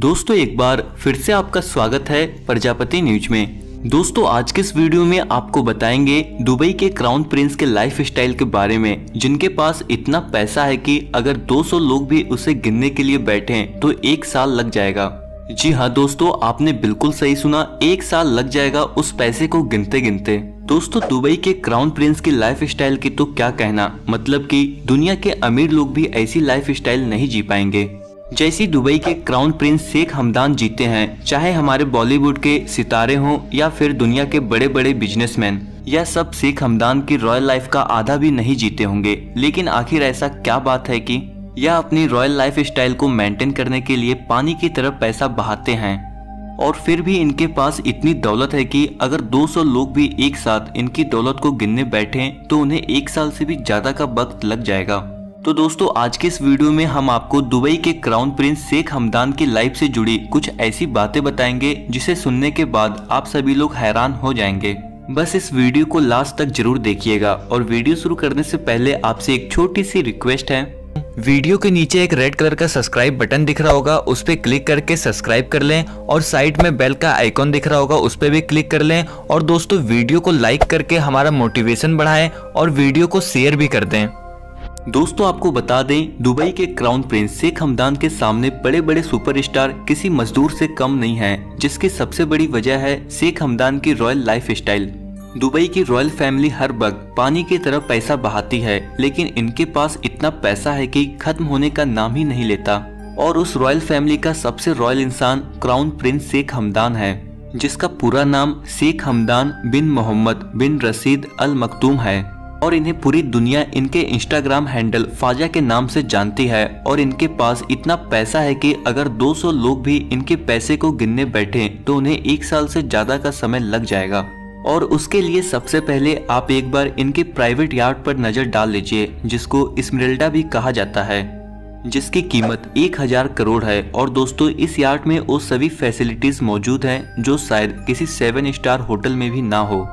दोस्तों एक बार फिर से आपका स्वागत है प्रजापति न्यूज में। दोस्तों आज के इस वीडियो में आपको बताएंगे दुबई के क्राउन प्रिंस के लाइफस्टाइल के बारे में, जिनके पास इतना पैसा है कि अगर 200 लोग भी उसे गिनने के लिए बैठें तो एक साल लग जाएगा। जी हाँ दोस्तों, आपने बिल्कुल सही सुना, एक साल लग जाएगा उस पैसे को गिनते गिनते। दोस्तों दुबई के क्राउन प्रिंस की लाइफस्टाइल की तो क्या कहना, मतलब कि दुनिया के अमीर लोग भी ऐसी लाइफस्टाइल नहीं जी पाएंगे जैसी दुबई के क्राउन प्रिंस शेख हमदान जीते हैं। चाहे हमारे बॉलीवुड के सितारे हों या फिर दुनिया के बड़े बड़े बिजनेसमैन, यह सब शेख हमदान की रॉयल लाइफ का आधा भी नहीं जीते होंगे। लेकिन आखिर ऐसा क्या बात है कि यह अपनी रॉयल लाइफ स्टाइल को मेंटेन करने के लिए पानी की तरह पैसा बहाते हैं, और फिर भी इनके पास इतनी दौलत है कि अगर 200 लोग भी एक साथ इनकी दौलत को गिनने बैठे तो उन्हें एक साल से भी ज्यादा का वक्त लग जाएगा। तो दोस्तों आज के इस वीडियो में हम आपको दुबई के क्राउन प्रिंस शेख हमदान की लाइफ से जुड़ी कुछ ऐसी बातें बताएंगे जिसे सुनने के बाद आप सभी लोग हैरान हो जाएंगे। बस इस वीडियो को लास्ट तक जरूर देखिएगा। और वीडियो शुरू करने से पहले आपसे एक छोटी सी रिक्वेस्ट है, वीडियो के नीचे एक रेड कलर का सब्सक्राइब बटन दिख रहा होगा, उस पर क्लिक करके सब्सक्राइब कर लें, और साइड में बेल का आइकॉन दिख रहा होगा, उस पर भी क्लिक कर लें। और दोस्तों वीडियो को लाइक करके हमारा मोटिवेशन बढ़ाएं और वीडियो को शेयर भी कर दें। दोस्तों आपको बता दें, दुबई के क्राउन प्रिंस शेख हमदान के सामने बड़े बड़े सुपरस्टार किसी मजदूर से कम नहीं हैं, जिसकी सबसे बड़ी वजह है शेख हमदान की रॉयल लाइफस्टाइल। दुबई की रॉयल फैमिली हर वक्त पानी की तरह पैसा बहाती है, लेकिन इनके पास इतना पैसा है कि खत्म होने का नाम ही नहीं लेता। और उस रॉयल फैमिली का सबसे रॉयल इंसान क्राउन प्रिंस शेख हमदान है, जिसका पूरा नाम शेख हमदान बिन मोहम्मद बिन रशीद अल मखतूम है। और इन्हें पूरी दुनिया इनके इंस्टाग्राम हैंडल फाजा के नाम से जानती है। और इनके पास इतना पैसा है कि अगर 200 लोग भी इनके पैसे को गिनने बैठे तो उन्हें एक साल से ज्यादा का समय लग जाएगा। और उसके लिए सबसे पहले आप एक बार इनके प्राइवेट यार्ड पर नजर डाल लीजिए, जिसको इस्मेरिल्डा भी कहा जाता है, जिसकी कीमत 1000 करोड़ है। और दोस्तों इस यार्ड में वो सभी फैसिलिटीज मौजूद हैं जो शायद किसी 7 स्टार होटल में भी ना हो,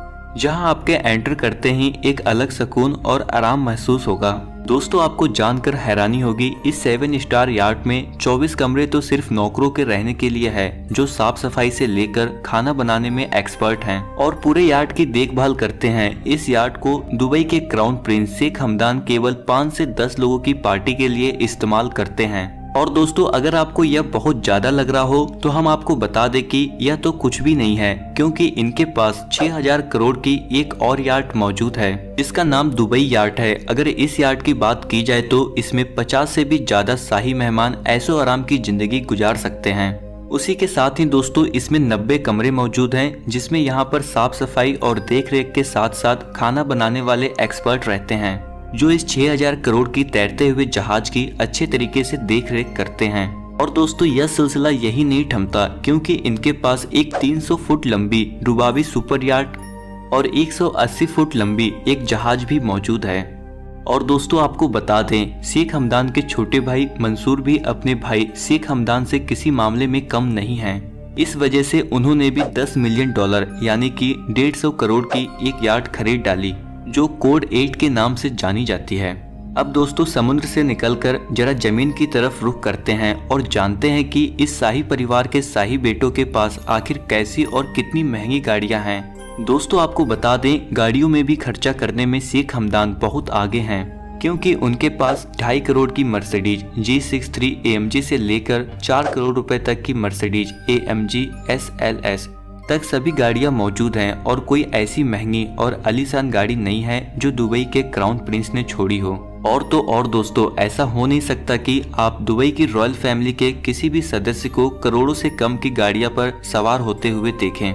जहां आपके एंटर करते ही एक अलग सुकून और आराम महसूस होगा। दोस्तों आपको जानकर हैरानी होगी, इस 7 स्टार यार्ड में 24 कमरे तो सिर्फ नौकरों के रहने के लिए है, जो साफ सफाई से लेकर खाना बनाने में एक्सपर्ट हैं और पूरे यार्ड की देखभाल करते हैं। इस यार्ड को दुबई के क्राउन प्रिंस शेख हमदान केवल 5 से 10 लोगों की पार्टी के लिए इस्तेमाल करते हैं। और दोस्तों अगर आपको यह बहुत ज्यादा लग रहा हो तो हम आपको बता दें कि यह तो कुछ भी नहीं है, क्योंकि इनके पास 6000 करोड़ की एक और यार्ड मौजूद है, जिसका नाम दुबई यार्ड है। अगर इस यार्ड की बात की जाए तो इसमें 50 से भी ज्यादा शाही मेहमान ऐशो आराम की जिंदगी गुजार सकते हैं। उसी के साथ ही दोस्तों इसमें 90 कमरे मौजूद हैं, जिसमें यहाँ पर साफ सफाई और देखरेख के साथ साथ खाना बनाने वाले एक्सपर्ट रहते हैं, जो इस 6000 करोड़ की तैरते हुए जहाज की अच्छे तरीके से देखरेख करते हैं। और दोस्तों यह सिलसिला यही नहीं थमता, क्योंकि इनके पास एक 300 फुट लंबी डुबावी सुपर यार्ड और 180 फुट लंबी एक जहाज भी मौजूद है। और दोस्तों आपको बता दें, शेख हमदान के छोटे भाई मंसूर भी अपने भाई शेख हमदान से किसी मामले में कम नहीं है। इस वजह से उन्होंने भी 10 मिलियन डॉलर यानी की 150 करोड़ की एक यार्ड खरीद डाली, जो कोड 8 के नाम से जानी जाती है। अब दोस्तों समुद्र से निकलकर जरा जमीन की तरफ रुख करते हैं और जानते हैं कि इस शाही परिवार के शाही बेटों के पास आखिर कैसी और कितनी महंगी गाड़ियां हैं। दोस्तों आपको बता दें, गाड़ियों में भी खर्चा करने में शेख हमदान बहुत आगे हैं, क्योंकि उनके पास 2.5 करोड़ की मर्सिडीज G63 AMG से लेकर 4 करोड़ रुपए तक की मर्सिडीज AMG SLS तक सभी गाड़ियां मौजूद हैं। और कोई ऐसी महंगी और आलीशान गाड़ी नहीं है जो दुबई के क्राउन प्रिंस ने छोड़ी हो। और तो और दोस्तों ऐसा हो नहीं सकता कि आप दुबई की रॉयल फैमिली के किसी भी सदस्य को करोड़ों से कम की गाड़ियां पर सवार होते हुए देखें।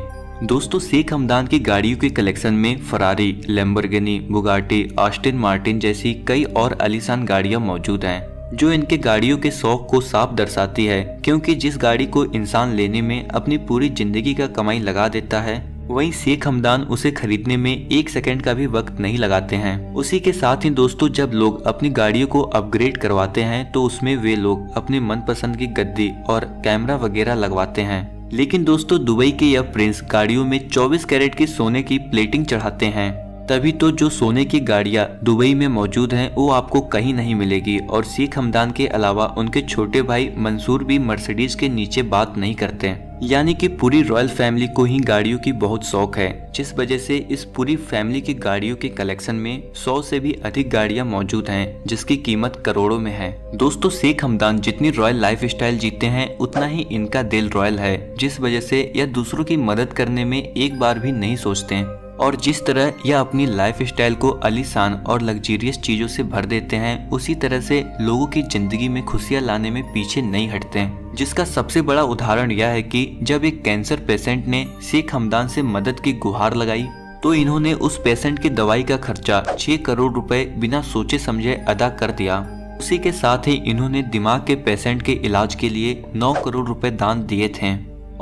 दोस्तों शेख हमदान की गाड़ियों के कलेक्शन में Ferrari, Lamborghini, Bugatti, Aston Martin जैसी कई और आलीशान गाड़ियां मौजूद हैं, जो इनके गाड़ियों के शौक को साफ दर्शाती है। क्योंकि जिस गाड़ी को इंसान लेने में अपनी पूरी जिंदगी का कमाई लगा देता है, वहीं शेख हमदान उसे खरीदने में 1 सेकंड का भी वक्त नहीं लगाते हैं। उसी के साथ ही दोस्तों जब लोग अपनी गाड़ियों को अपग्रेड करवाते हैं तो उसमें वे लोग अपने मनपसंद की गद्दी और कैमरा वगैरह लगवाते हैं। लेकिन दोस्तों दुबई के यह प्रिंस गाड़ियों में 24 कैरेट के सोने की प्लेटिंग चढ़ाते हैं, तभी तो जो सोने की गाड़ियाँ दुबई में मौजूद हैं वो आपको कहीं नहीं मिलेगी। और शेख हमदान के अलावा उनके छोटे भाई मंसूर भी मर्सिडीज के नीचे बात नहीं करते हैं। यानी कि पूरी रॉयल फैमिली को ही गाड़ियों की बहुत शौक है, जिस वजह से इस पूरी फैमिली की गाड़ियों के कलेक्शन में 100 से भी अधिक गाड़ियां मौजूद हैं, जिसकी कीमत करोड़ों में है। दोस्तों, शेख हमदान जितनी रॉयल लाइफस्टाइल जीते हैं उतना ही इनका दिल रॉयल है, जिस वजह से यह दूसरों की मदद करने में एक बार भी नहीं सोचते। और जिस तरह यह अपनी लाइफस्टाइल को आलीशान और लग्जरियस चीज़ों से भर देते हैं, उसी तरह से लोगों की ज़िंदगी में खुशियाँ लाने में पीछे नहीं हटते हैं। जिसका सबसे बड़ा उदाहरण यह है कि जब एक कैंसर पेशेंट ने शेख हमदान से मदद की गुहार लगाई तो इन्होंने उस पेशेंट की दवाई का खर्चा 6 करोड़ रुपए बिना सोचे समझे अदा कर दिया। उसी के साथ ही इन्होंने दिमाग के पेशेंट के इलाज के लिए 9 करोड़ रुपए दान दिए थे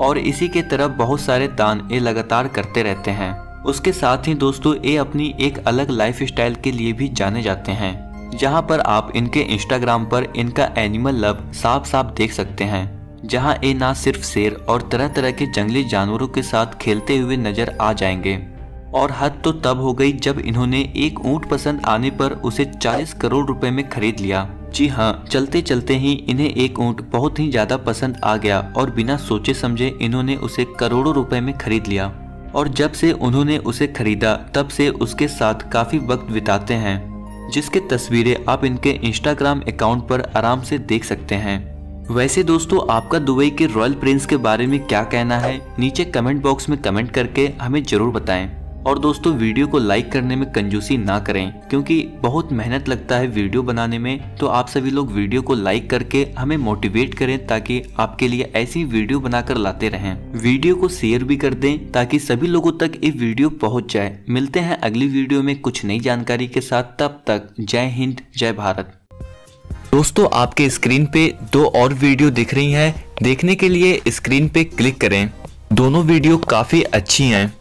और इसी के तरह बहुत सारे दान ये लगातार करते रहते हैं। उसके साथ ही दोस्तों, ये अपनी एक अलग लाइफस्टाइल के लिए भी जाने जाते हैं, जहां पर आप इनके इंस्टाग्राम पर इनका एनिमल लव साफ साफ देख सकते हैं, जहां ये ना सिर्फ शेर और तरह तरह के जंगली जानवरों के साथ खेलते हुए नजर आ जाएंगे। और हद तो तब हो गई जब इन्होंने एक ऊंट पसंद आने पर उसे 40 करोड़ रुपए में खरीद लिया। जी हाँ, चलते चलते ही इन्हें एक ऊंट बहुत ही ज्यादा पसंद आ गया और बिना सोचे समझे इन्होंने उसे करोड़ों रुपए में खरीद लिया। और जब से उन्होंने उसे खरीदा तब से उसके साथ काफी वक्त बिताते हैं, जिसके तस्वीरें आप इनके इंस्टाग्राम अकाउंट पर आराम से देख सकते हैं। वैसे दोस्तों, आपका दुबई के रॉयल प्रिंस के बारे में क्या कहना है, नीचे कमेंट बॉक्स में कमेंट करके हमें जरूर बताएं। और दोस्तों, वीडियो को लाइक करने में कंजूसी ना करें, क्योंकि बहुत मेहनत लगता है वीडियो बनाने में। तो आप सभी लोग वीडियो को लाइक करके हमें मोटिवेट करें ताकि आपके लिए ऐसी वीडियो बनाकर लाते रहें। वीडियो को शेयर भी कर दें ताकि सभी लोगों तक ये वीडियो पहुंच जाए। मिलते हैं अगली वीडियो में कुछ नई जानकारी के साथ, तब तक जय हिंद, जय भारत। दोस्तों, आपके स्क्रीन पे 2 और वीडियो दिख रही है, देखने के लिए स्क्रीन पे क्लिक करें। दोनों वीडियो काफी अच्छी है।